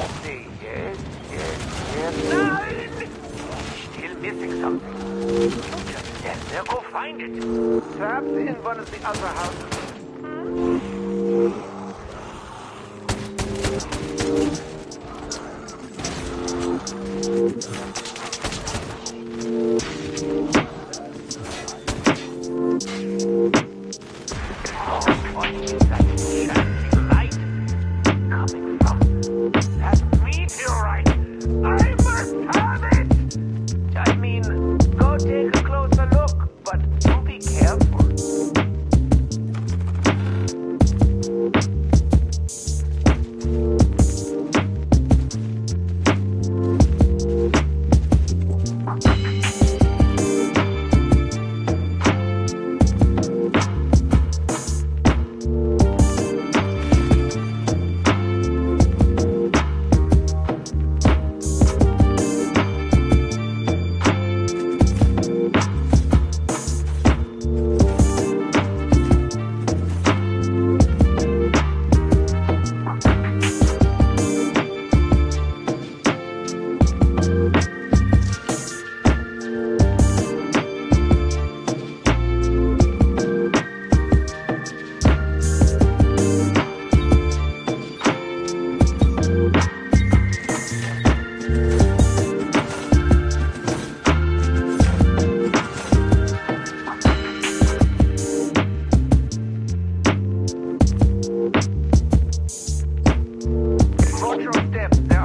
empty. Yes, yes, yes. Nein! Still missing something. Just stand there, go find it. Perhaps in one of the other houses. Hmm?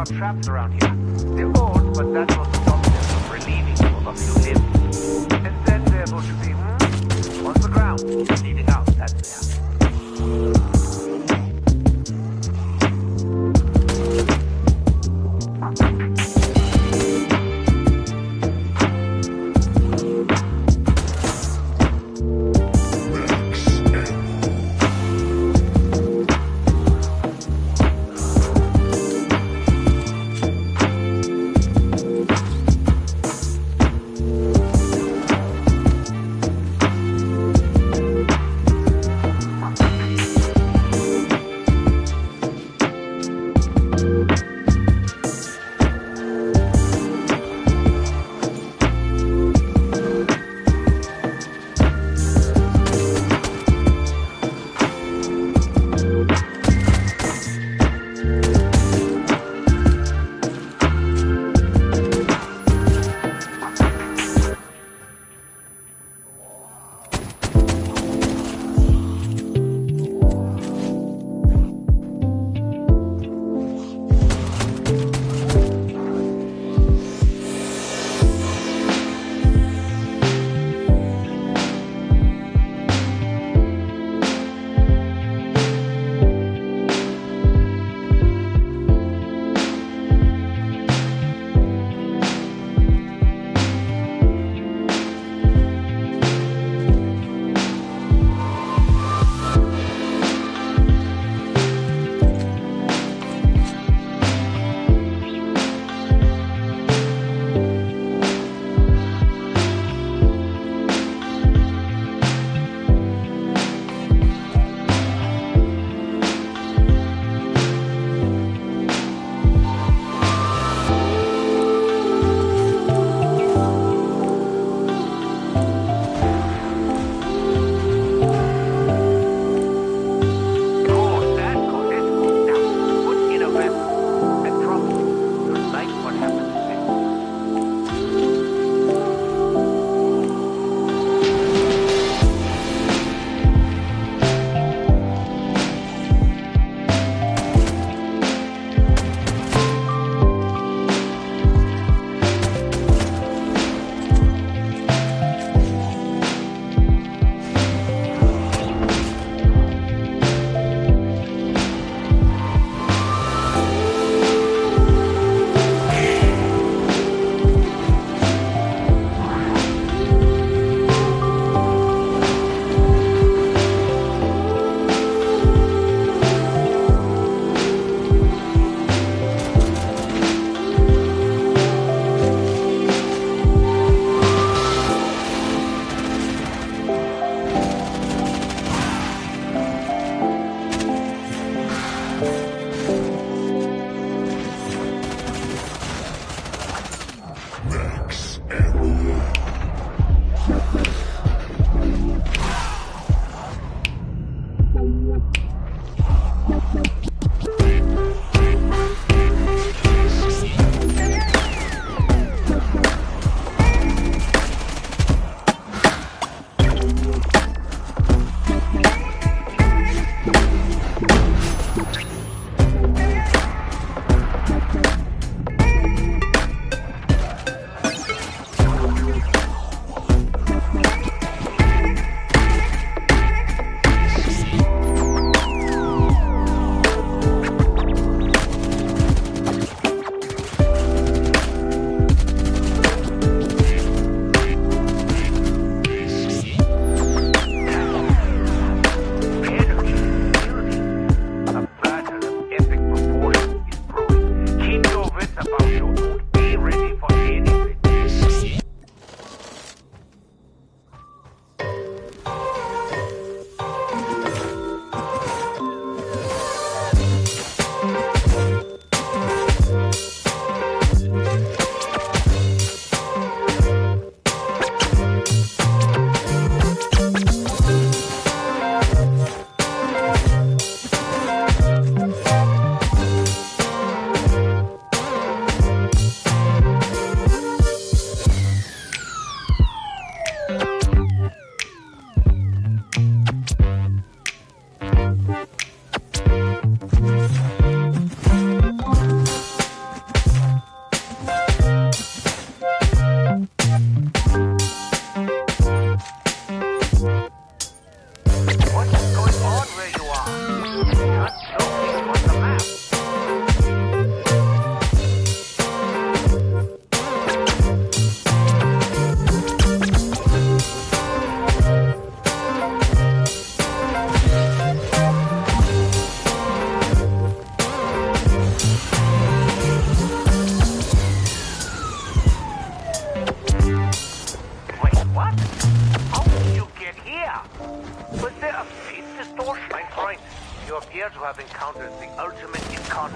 Traps around here. They're old, but that will stop them from relieving you of a few limbs. Instead, there will be on the ground, leading out. That's there.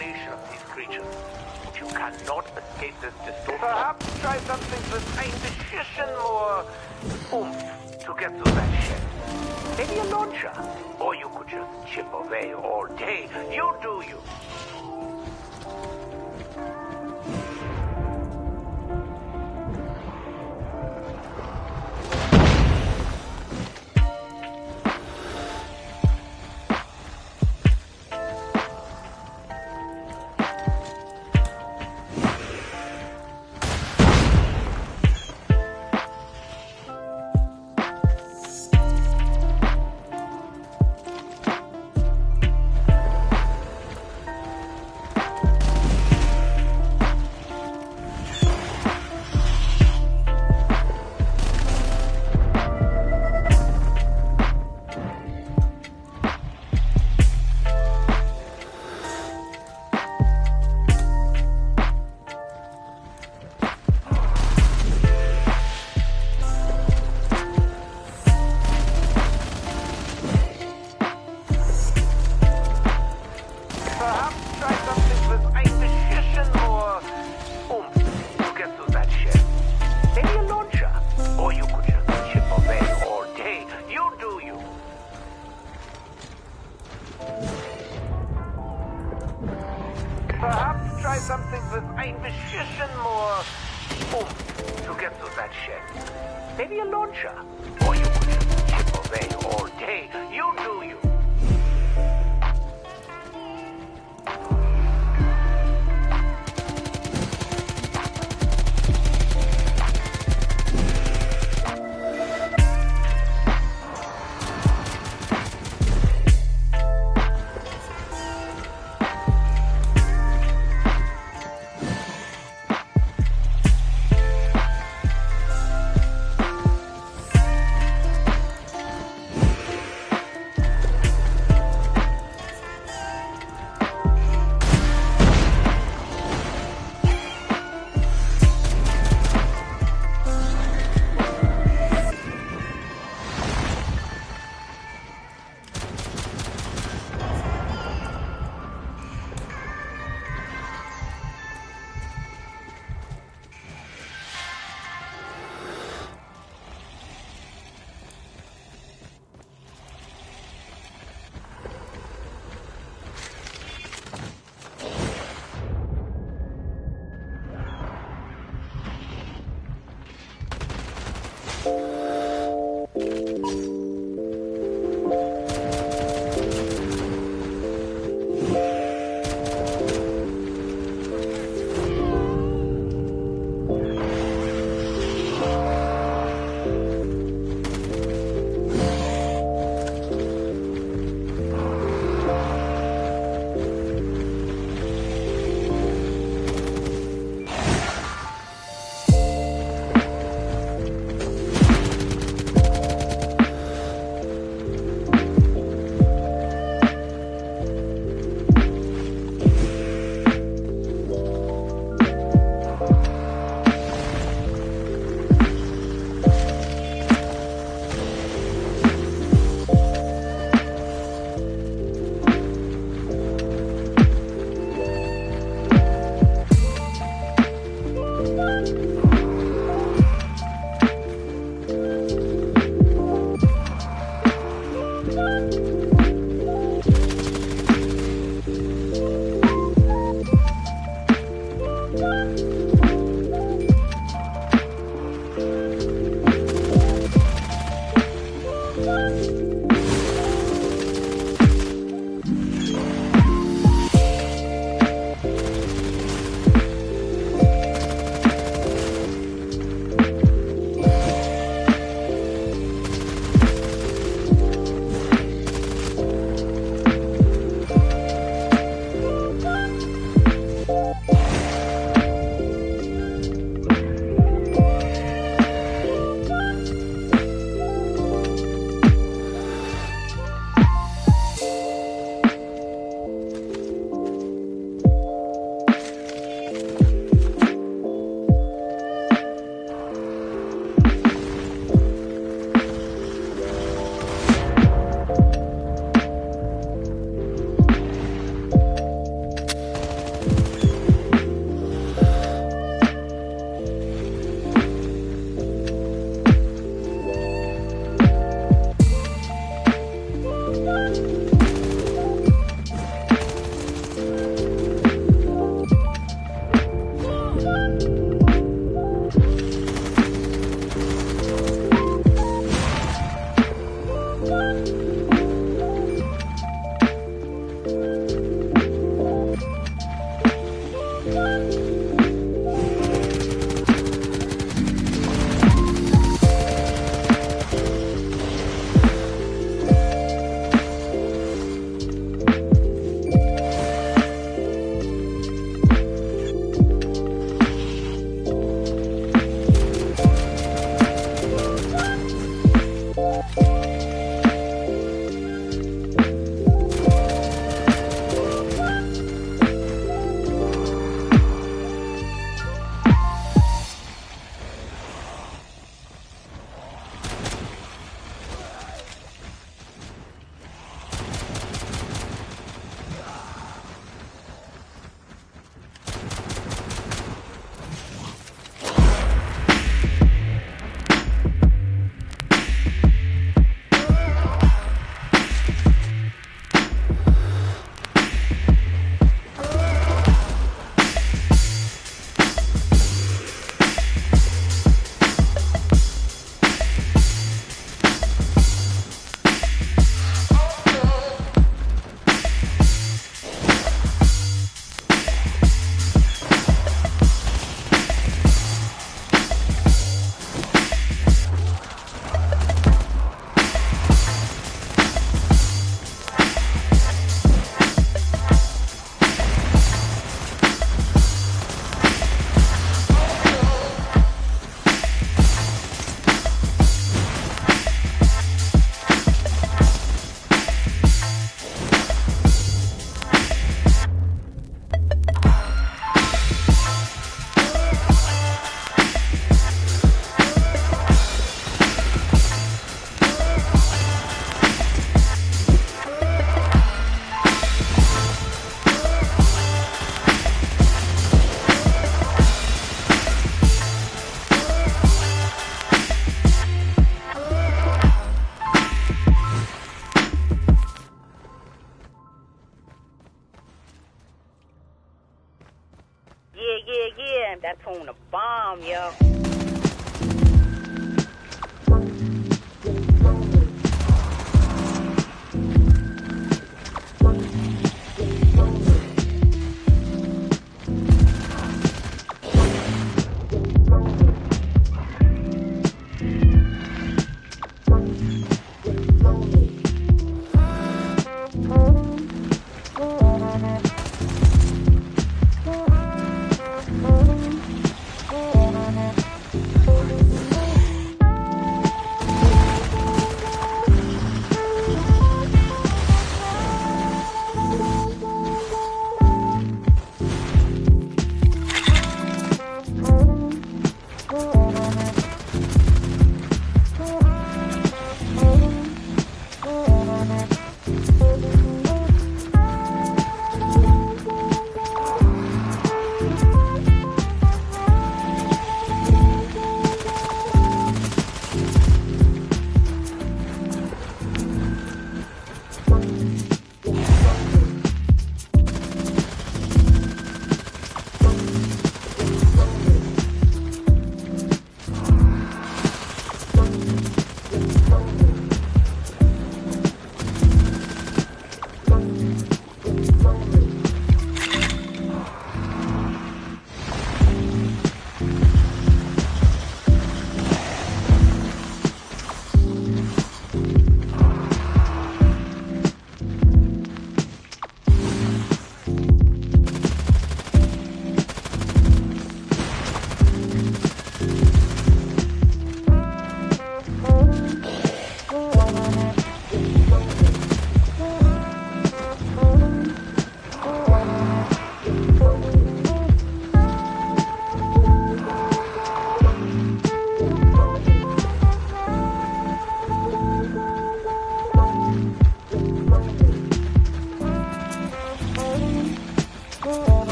fascination of these creatures. You cannot escape this distortion. Perhaps try something with a decision more oomph to get through that shit. Maybe a launcher. Or you could just chip away all day. You do you. Yeah, that's on a bomb, yo.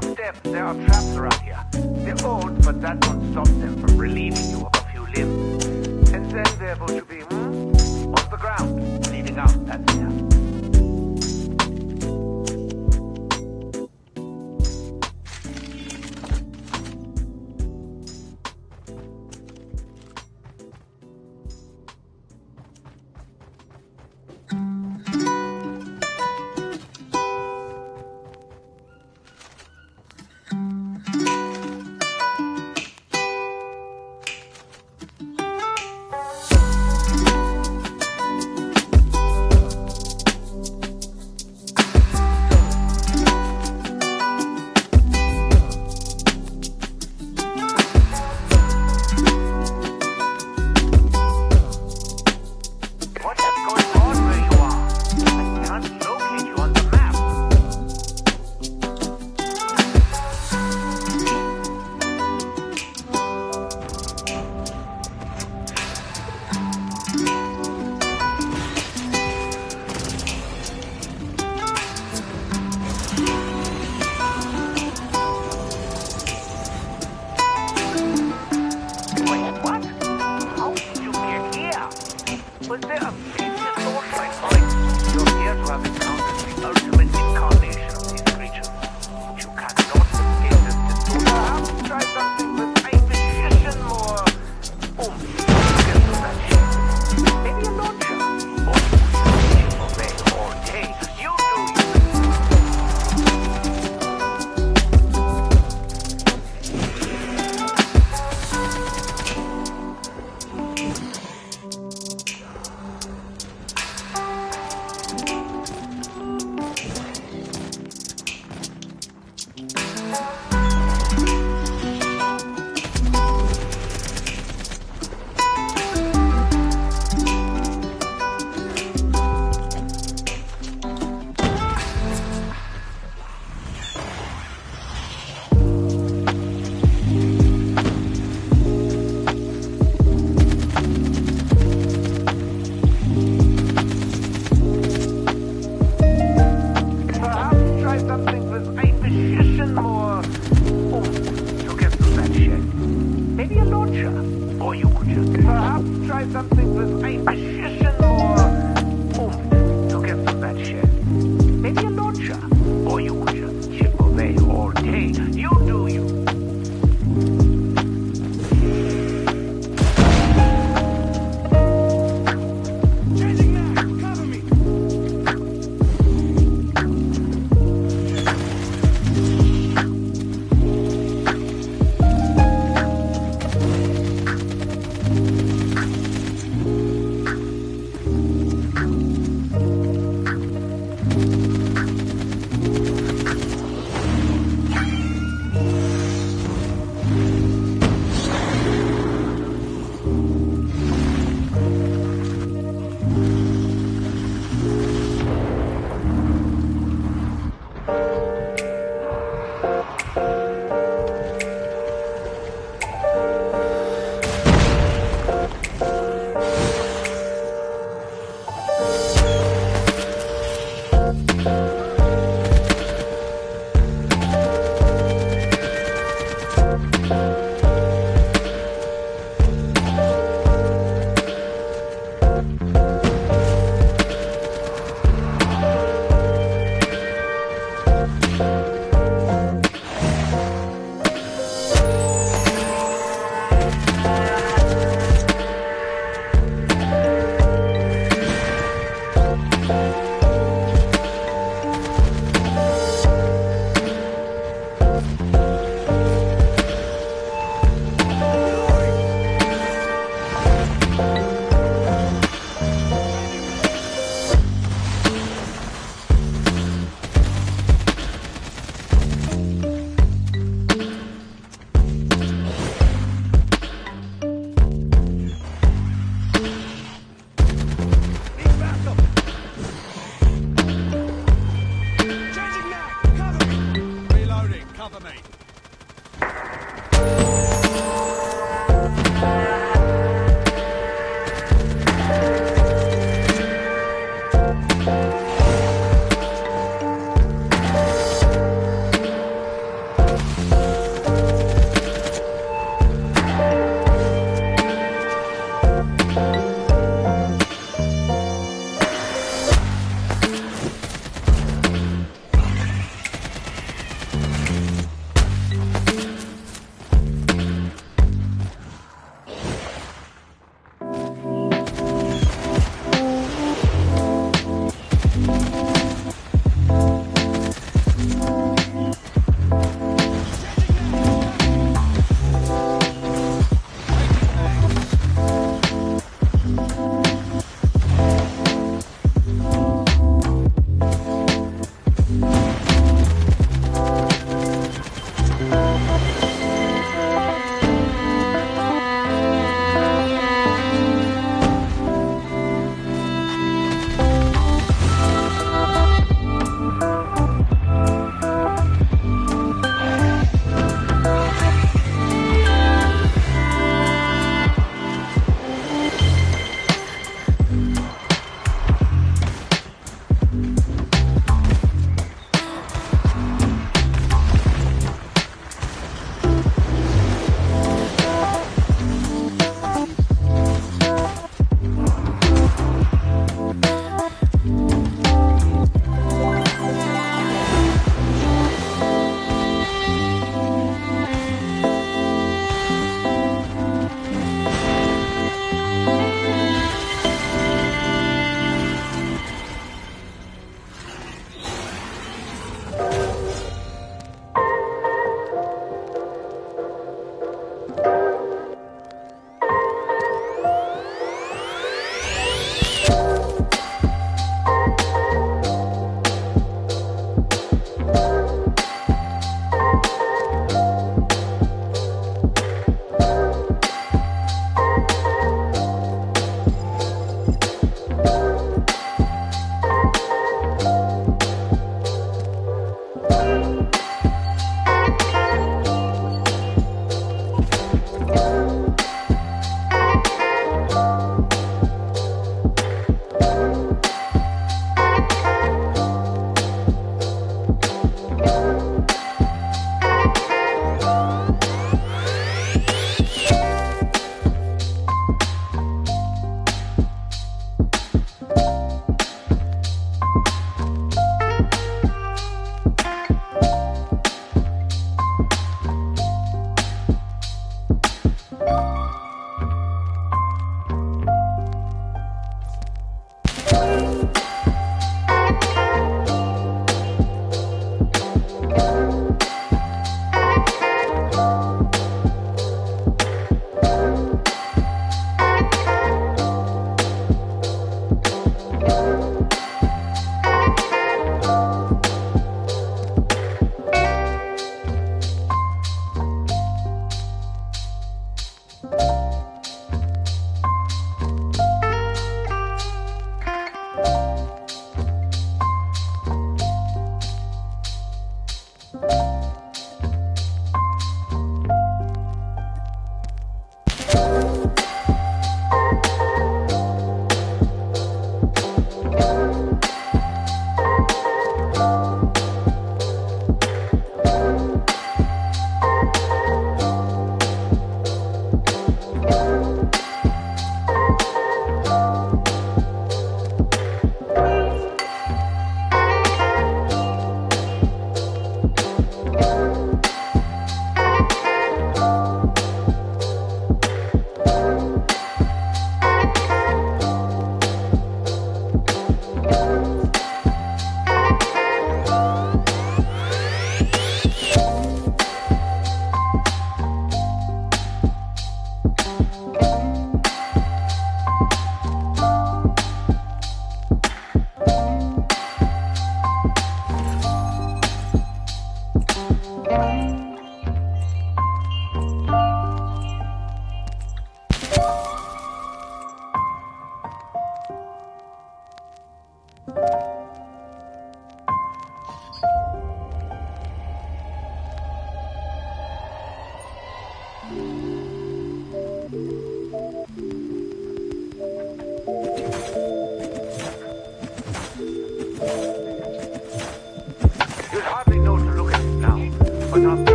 natural steps. There are traps around here. They're old, but that won't stop them from relieving you of a few limbs. And then there should be off the ground, leaving out that step.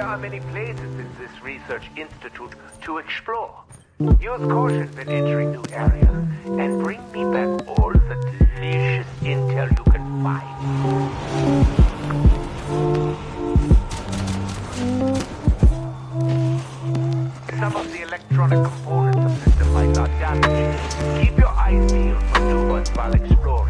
there are many places in this research institute to explore. Use caution when entering new areas, and bring me back all the delicious intel you can find. Some of the electronic components of the system might not damage. Keep your eyes peeled for new ones while exploring.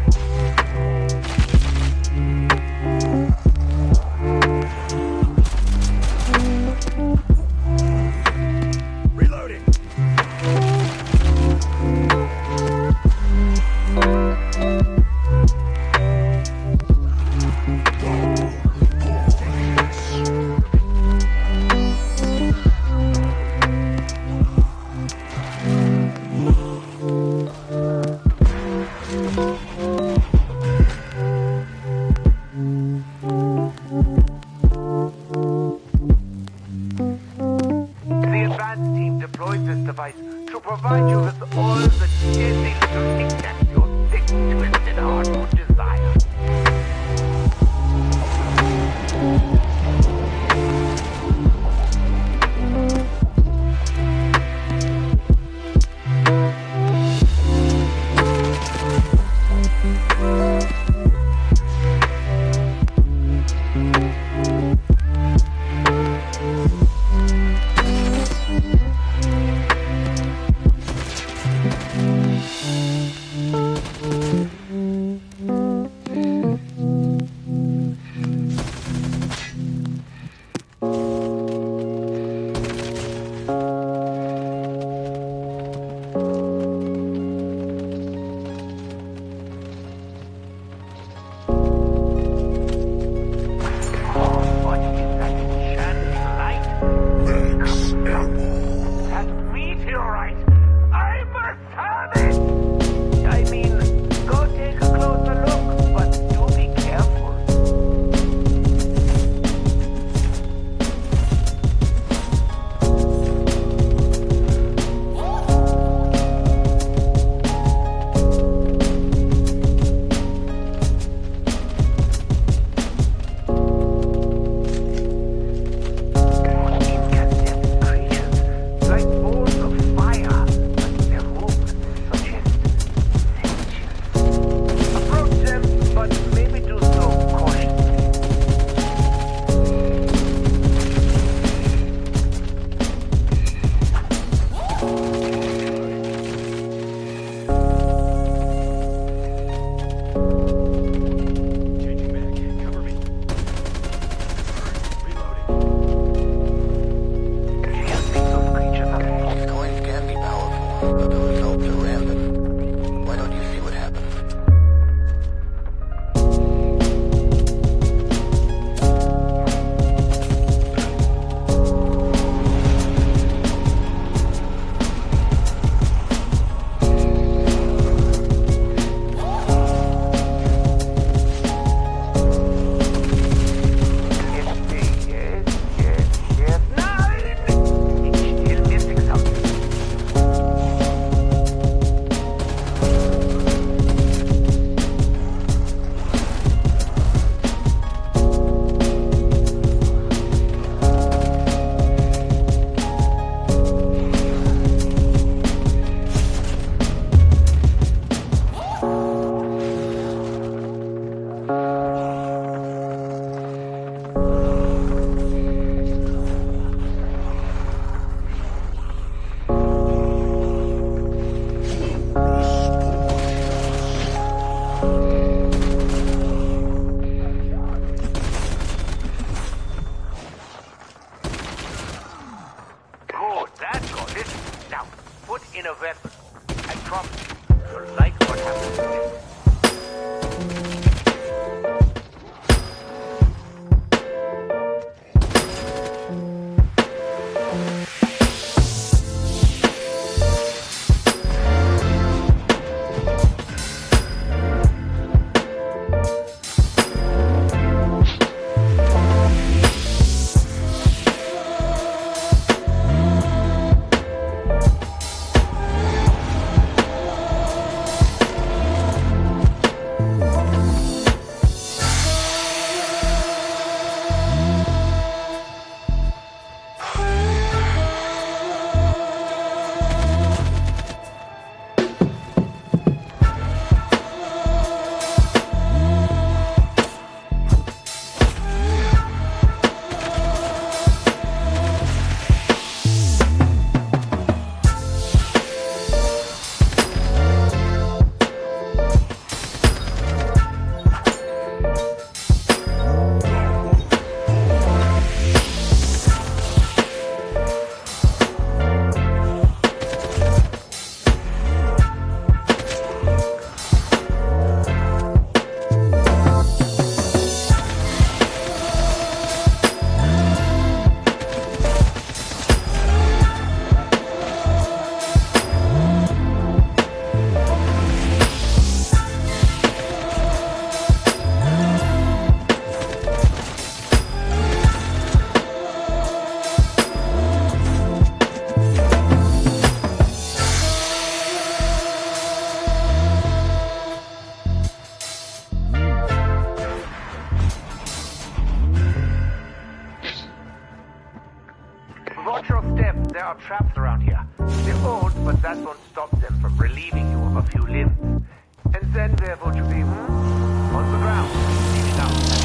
Watch your step. There are traps around here. They're old, but that won't stop them from relieving you of a few limbs. And then there would you be on the ground, leaning out.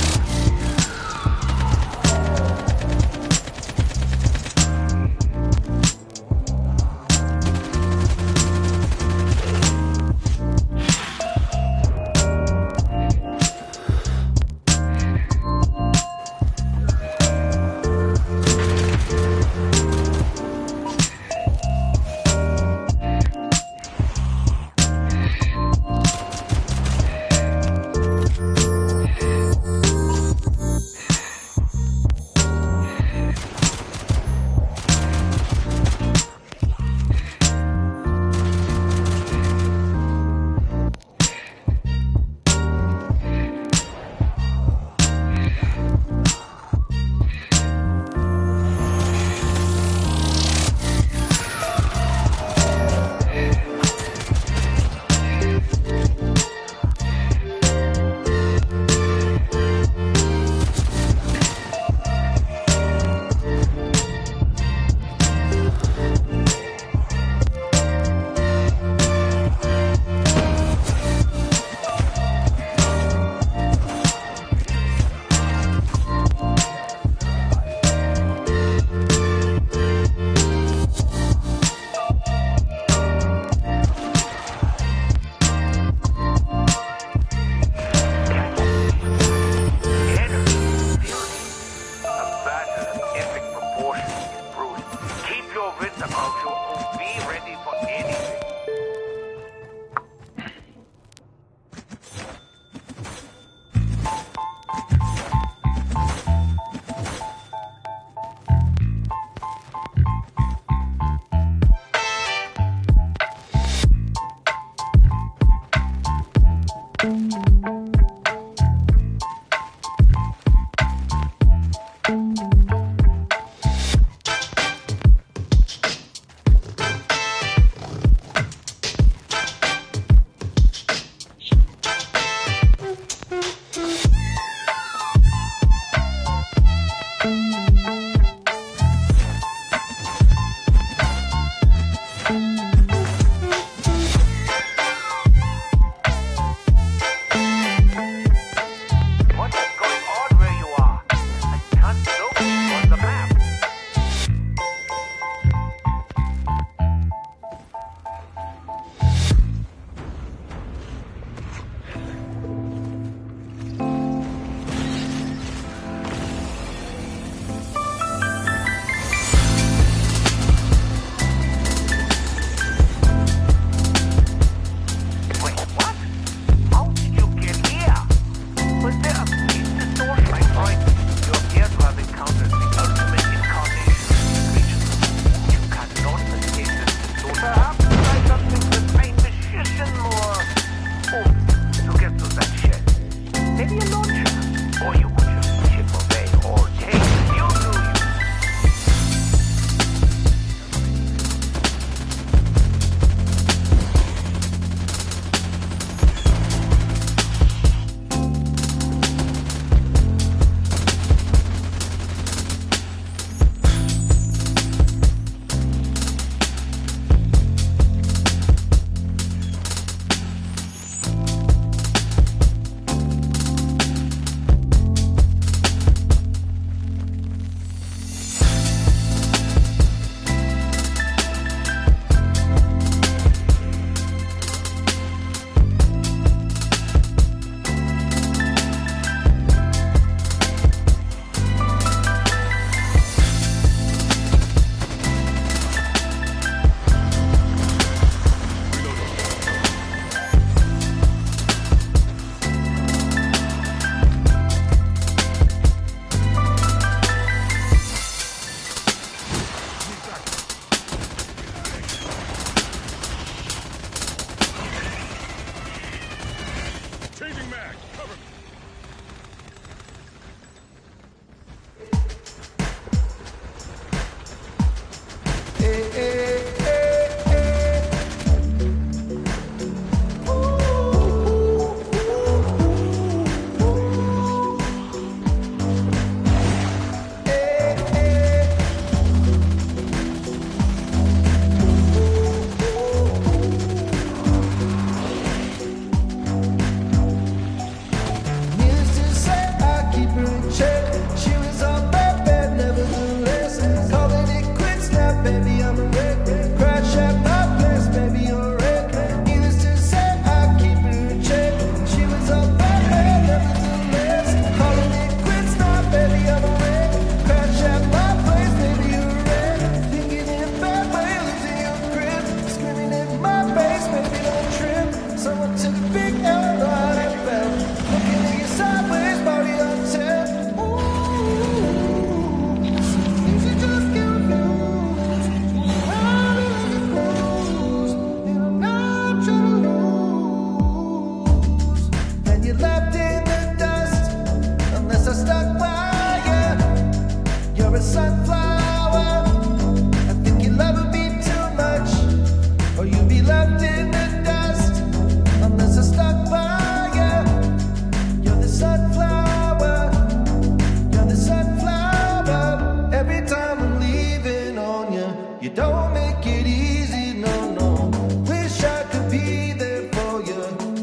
You don't make it easy, no, no. Wish I could be there for you.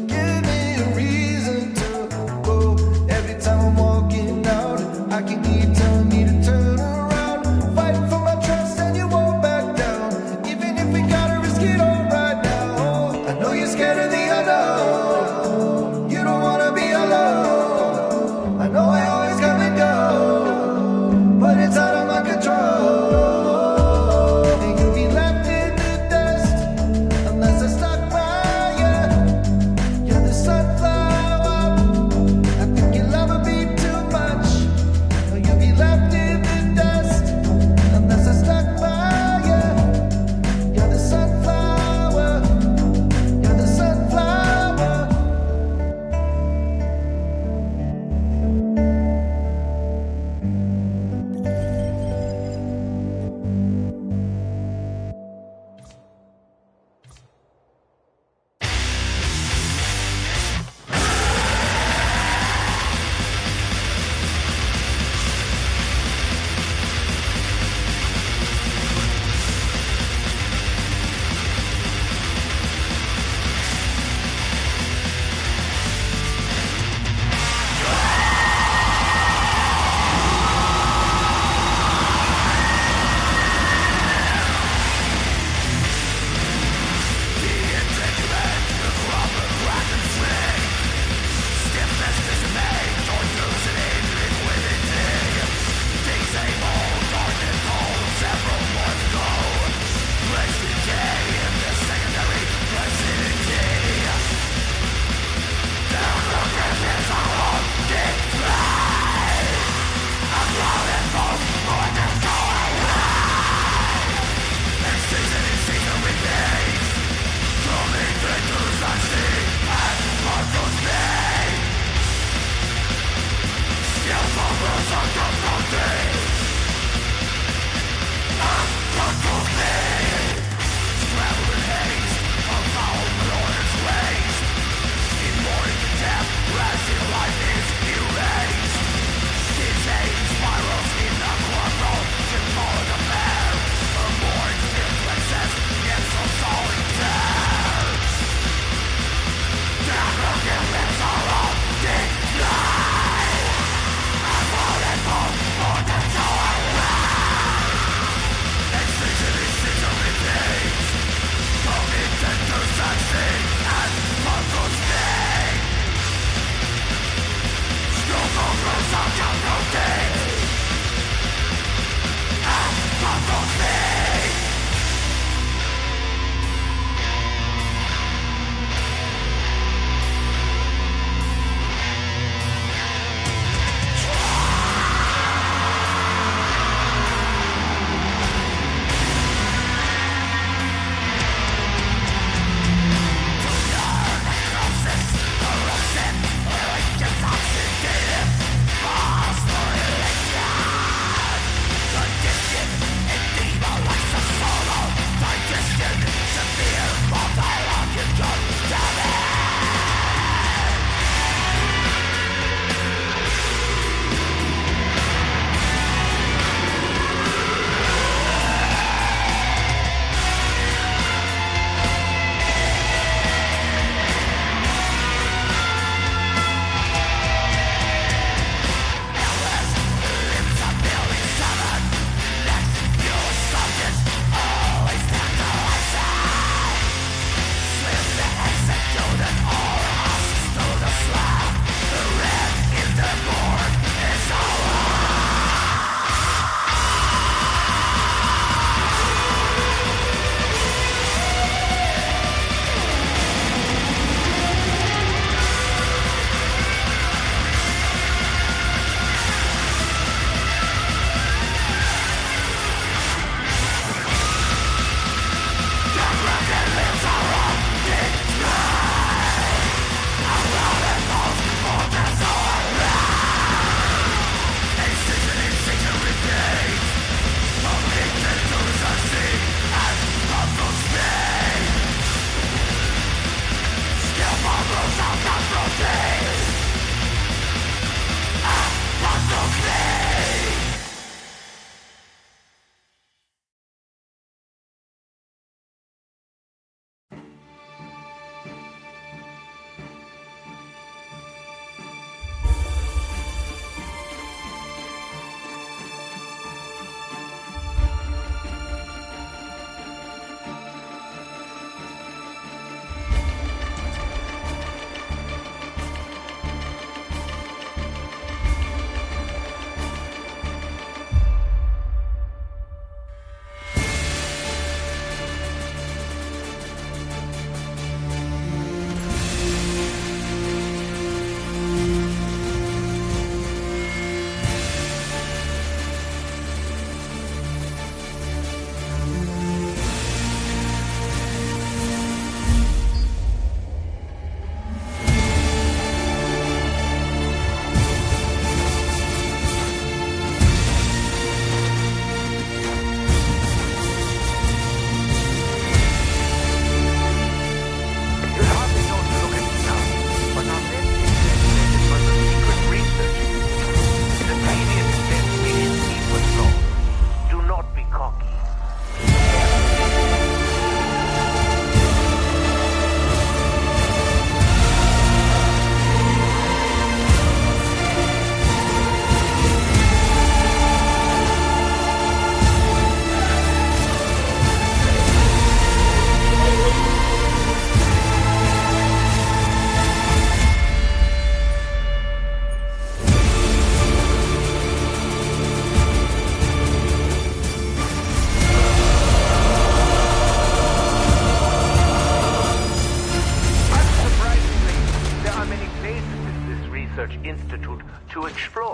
Give me a reason to go. Every time I'm walking out, I can keep telling you to turn around. Fight for my trust and you won't back down. Even if we gotta risk it all right now. I know you're scared of the unknown. You don't wanna be alone. I know I always come and go, but it's out of my control. Be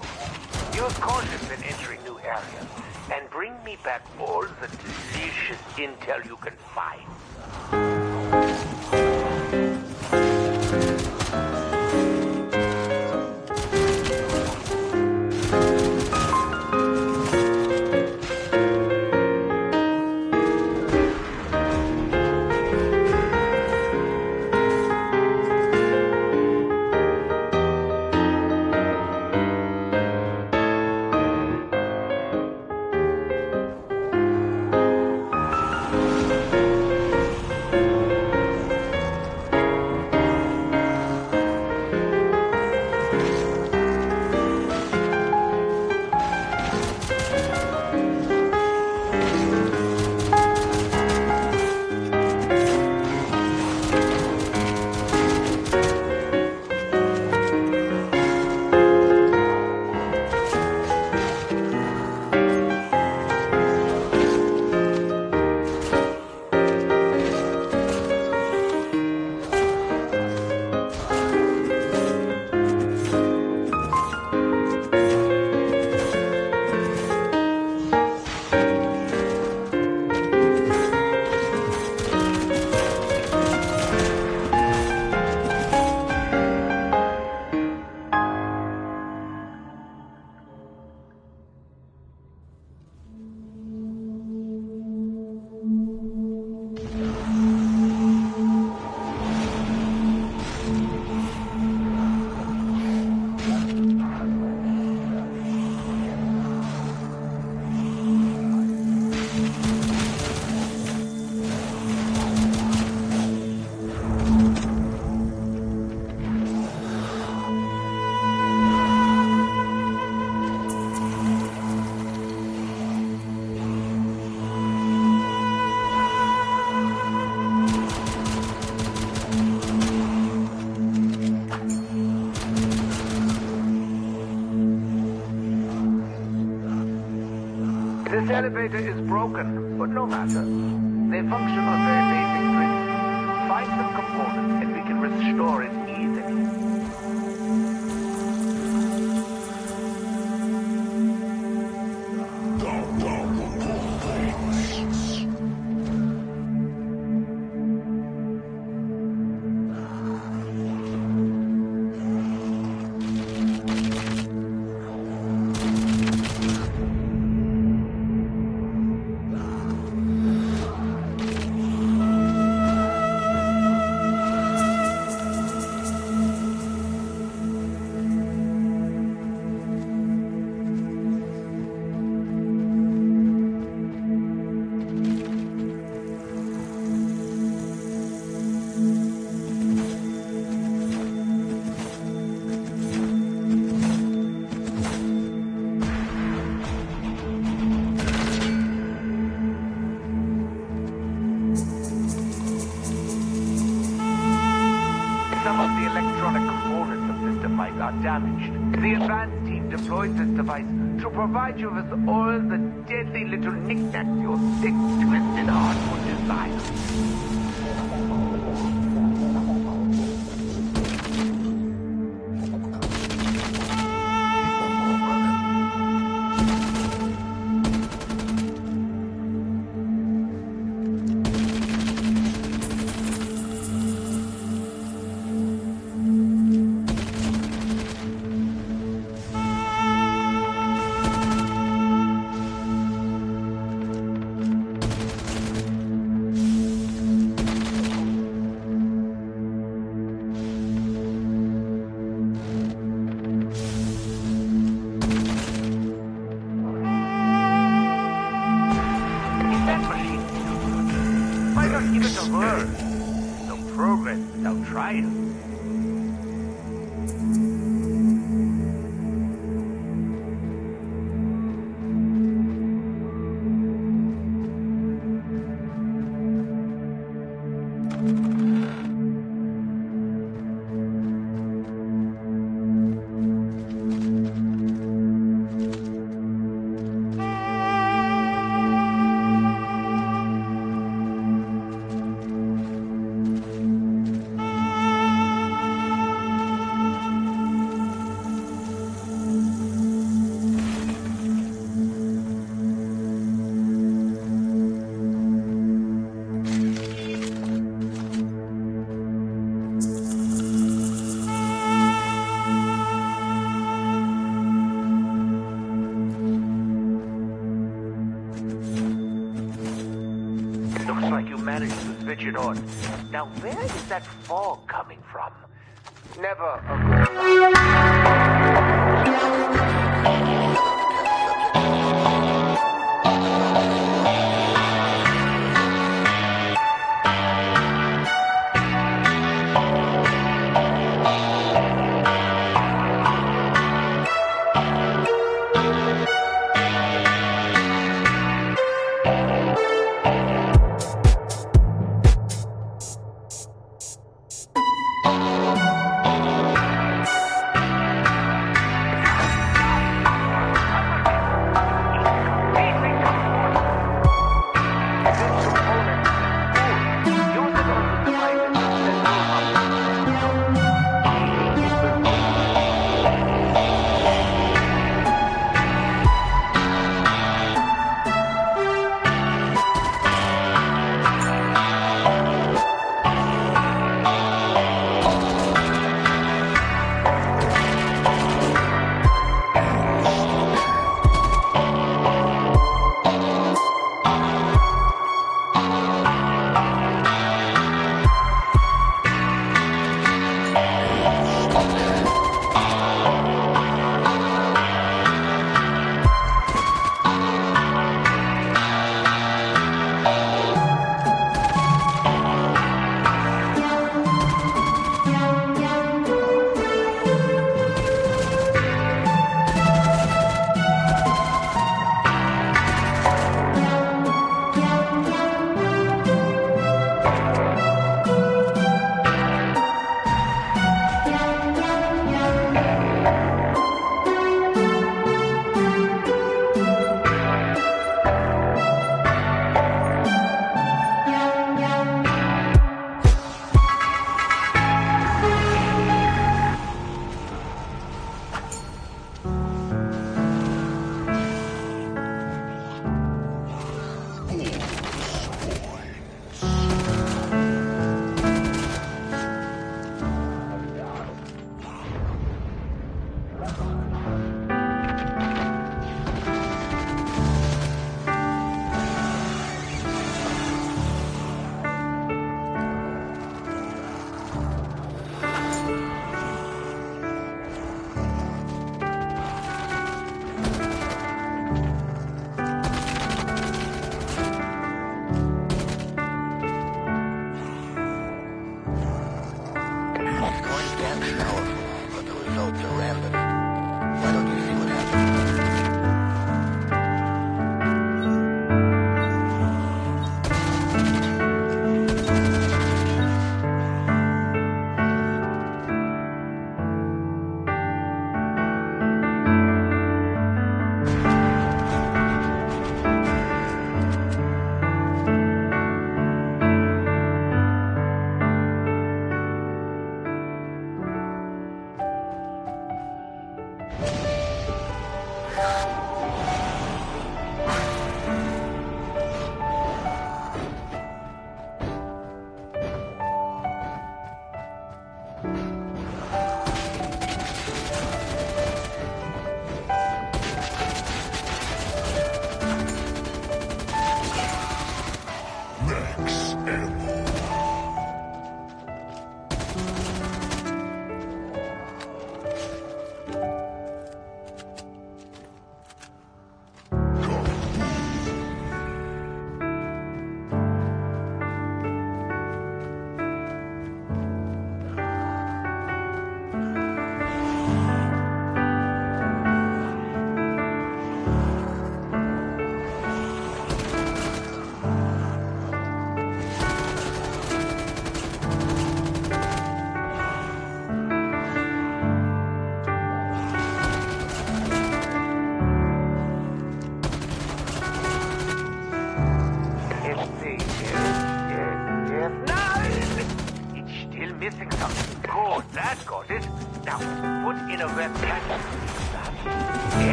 go. Use caution when entering new areas, and bring me back all the delicious intel you can find. This elevator is broken, but no matter. They function on their basic principles. Find some components and we can restore it easily. The advanced team deployed this device to provide you with all the deadly little knickknacks your sick, twisted heart would desire. managed to switch it on. Now where is that fog coming from? Never a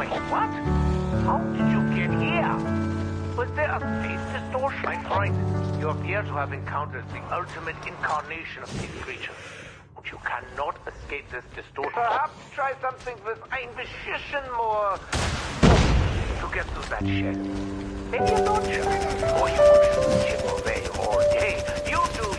Wait, what? How did you get here? Was there a fate distortion? My friend, you appear to have encountered the ultimate incarnation of these creatures. You cannot escape this distortion. Perhaps try something with ein bisschen more to get through that shell. Maybe a launcher, or you will chip away all day. You do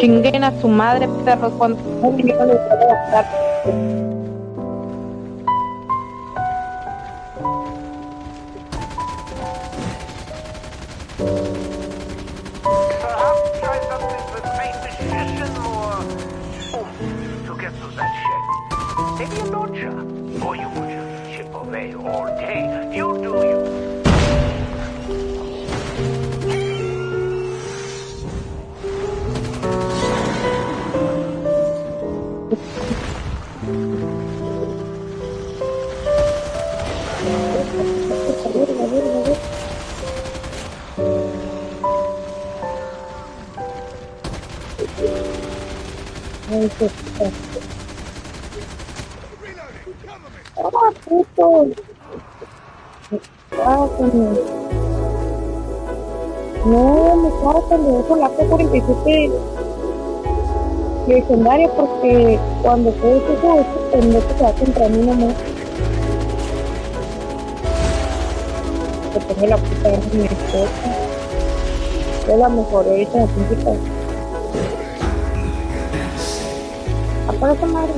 chinguen a su madre, perros, cuando un millón de dólares. Sí, legendaria, porque cuando fue eso, pendejo se va contra mí nomás. Se pone la puta de mi esposa. Yo la mejoré ahorita en la principal. Apaga esa madre.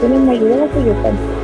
Tienen más ayuda que yo tanto.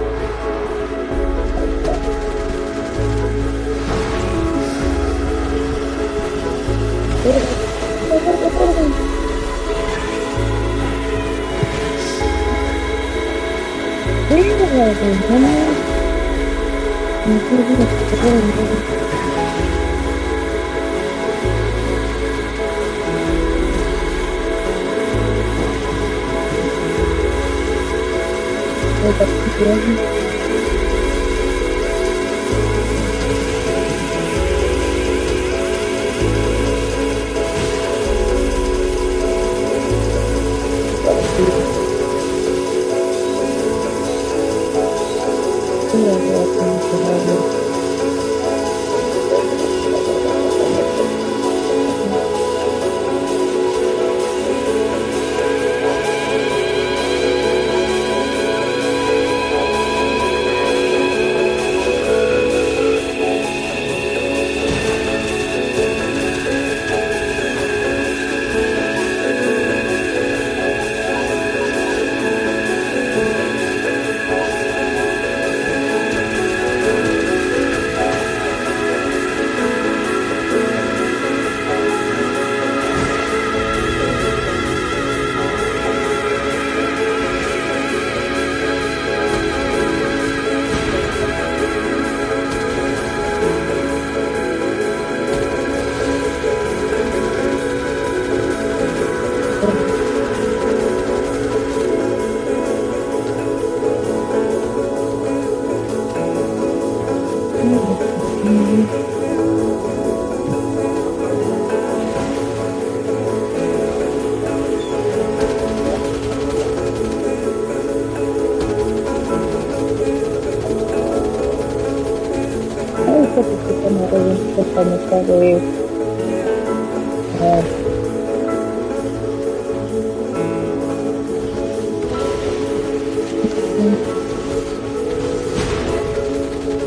believe.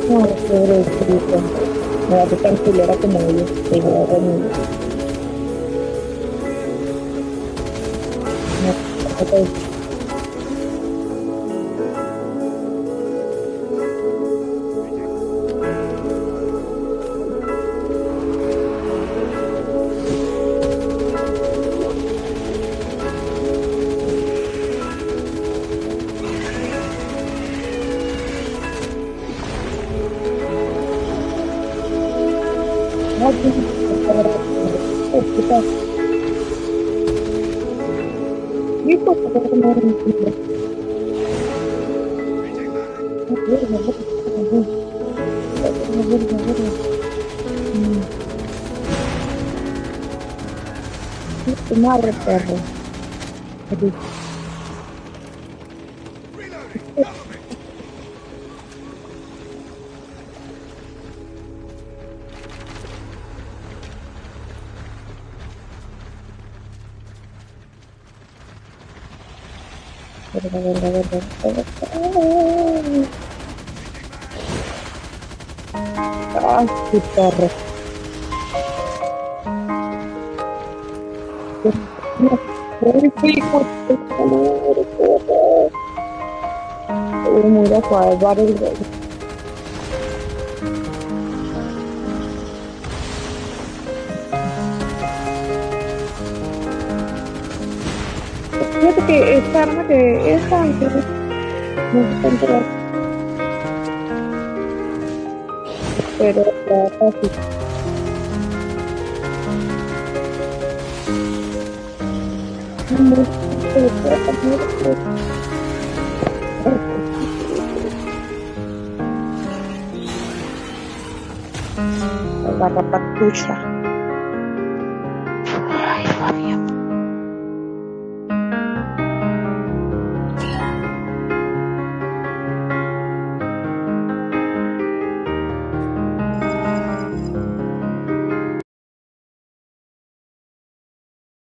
No, pobre chico. Me va a tocar culera como ellos. Y me va a dormir. No, ok. Madre perro. Ay, qué perro. Fíjate que esta arma que es tan no, pero la fácil. La papatucha. Ay, María.